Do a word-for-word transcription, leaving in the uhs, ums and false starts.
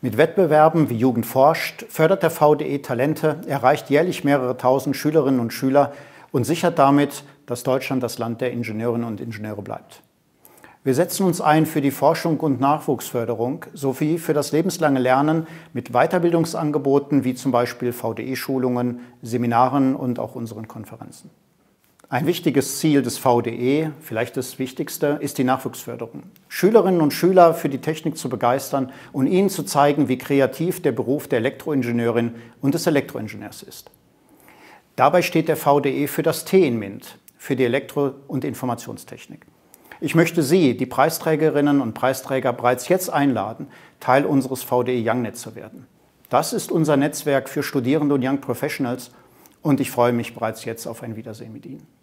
Mit Wettbewerben wie Jugend forscht fördert der V D E Talente, erreicht jährlich mehrere tausend Schülerinnen und Schüler und sichert damit, dass Deutschland das Land der Ingenieurinnen und Ingenieure bleibt. Wir setzen uns ein für die Forschung und Nachwuchsförderung sowie für das lebenslange Lernen mit Weiterbildungsangeboten wie zum Beispiel V D E-Schulungen, Seminaren und auch unseren Konferenzen. Ein wichtiges Ziel des V D E, vielleicht das wichtigste, ist die Nachwuchsförderung. Schülerinnen und Schüler für die Technik zu begeistern und ihnen zu zeigen, wie kreativ der Beruf der Elektroingenieurin und des Elektroingenieurs ist. Dabei steht der V D E für das T in MINT, für die Elektro- und Informationstechnik. Ich möchte Sie, die Preisträgerinnen und Preisträger, bereits jetzt einladen, Teil unseres V D E YoungNet zu werden. Das ist unser Netzwerk für Studierende und Young Professionals und ich freue mich bereits jetzt auf ein Wiedersehen mit Ihnen.